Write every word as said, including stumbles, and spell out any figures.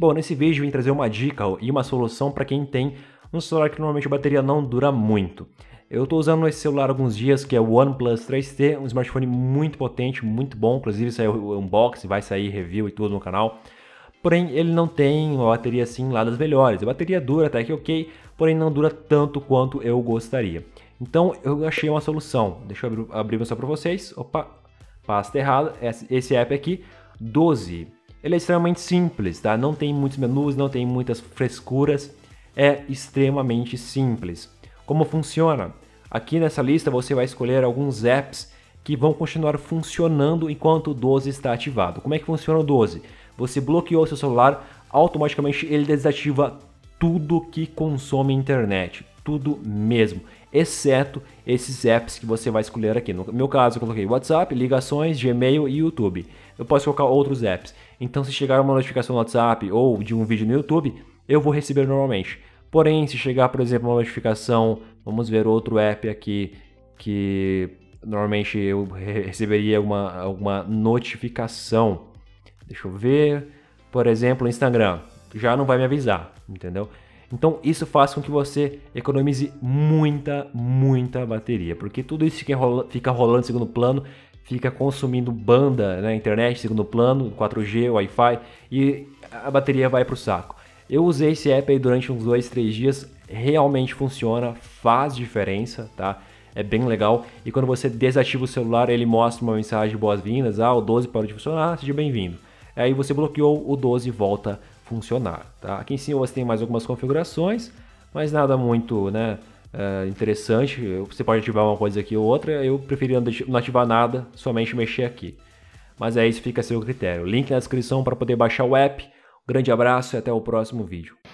Bom, nesse vídeo eu vim trazer uma dica e uma solução para quem tem um celular que normalmente a bateria não dura muito. Eu estou usando esse celular há alguns dias, que é o OnePlus três T, um smartphone muito potente, muito bom, inclusive saiu o unboxing, vai sair review e tudo no canal. Porém, ele não tem uma bateria assim lá das melhores. A bateria dura até que ok, porém não dura tanto quanto eu gostaria. Então eu achei uma solução, deixa eu abrir mostrar para vocês, opa, pasta errada, esse app aqui, Doze. Ele é extremamente simples, tá? Não tem muitos menus, não tem muitas frescuras, é extremamente simples. Como funciona? Aqui nessa lista você vai escolher alguns apps que vão continuar funcionando enquanto o Doze está ativado. Como é que funciona o Doze? Você bloqueou seu celular, automaticamente ele desativa tudo que consome internet, tudo mesmo, exceto esses apps que você vai escolher aqui. No meu caso eu coloquei WhatsApp, ligações, Gmail e YouTube. Eu posso colocar outros apps, então se chegar uma notificação no WhatsApp ou de um vídeo no YouTube, eu vou receber normalmente. Porém, se chegar, por exemplo, uma notificação, vamos ver outro app aqui, que normalmente eu receberia uma, alguma notificação. Deixa eu ver, por exemplo, o Instagram, já não vai me avisar, entendeu? Então isso faz com que você economize muita, muita bateria, porque tudo isso fica, enrola, fica rolando em segundo plano, fica consumindo banda, né, internet, segundo plano, quatro G, Wi-Fi, e a bateria vai para o saco. Eu usei esse app aí durante uns dois, três dias, realmente funciona, faz diferença, tá? É bem legal. E quando você desativa o celular, ele mostra uma mensagem de boas-vindas, ah, o Doze parou de funcionar, seja bem-vindo. Aí você bloqueou, o Doze volta a funcionar, tá? Aqui em cima você tem mais algumas configurações, mas nada muito, né, interessante. Você pode ativar uma coisa aqui ou outra, eu preferi não ativar nada, somente mexer aqui. Mas é isso, fica a seu critério. Link na descrição para poder baixar o app. Grande abraço e até o próximo vídeo.